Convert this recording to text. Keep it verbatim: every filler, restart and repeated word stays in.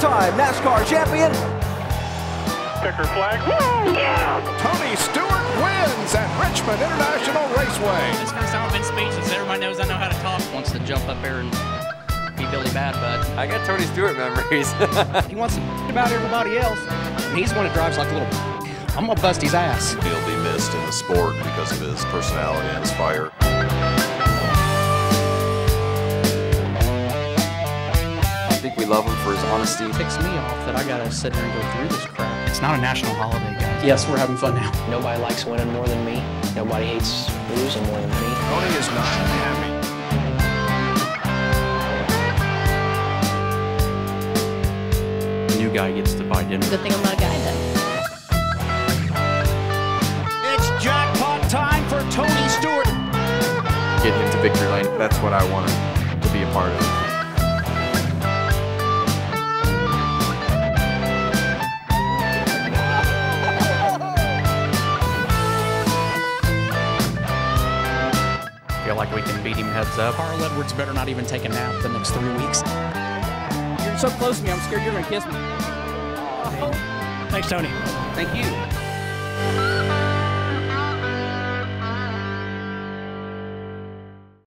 two-time NASCAR champion. Picker flag. Woo! Yeah! Tony Stewart wins at Richmond International Raceway. This first time I've been speechless. Everybody knows I know how to talk. Wants to jump up there and be Billy Bad Bud. I got Tony Stewart memories. He wants to about everybody else. And he's one that drives like a little... I'm gonna bust his ass. He'll be missed in the sport because of his personality and his fire. I think we love him for his honesty. It ticks me off that I gotta sit here and go through this crap. It's not a national holiday, guys. Yes, we're having fun now. Nobody likes winning more than me. Nobody hates losing more than me. Tony is not happy. The new guy gets to buy dinner. Good thing I'm not a guy then. Time for Tony Stewart. Get him to victory lane. That's what I wanted to be a part of. I feel like we can beat him heads up. Carl Edwards better not even take a nap the next three weeks. You're so close to me, I'm scared you're gonna kiss me. Oh. Thanks, Tony. Thank you.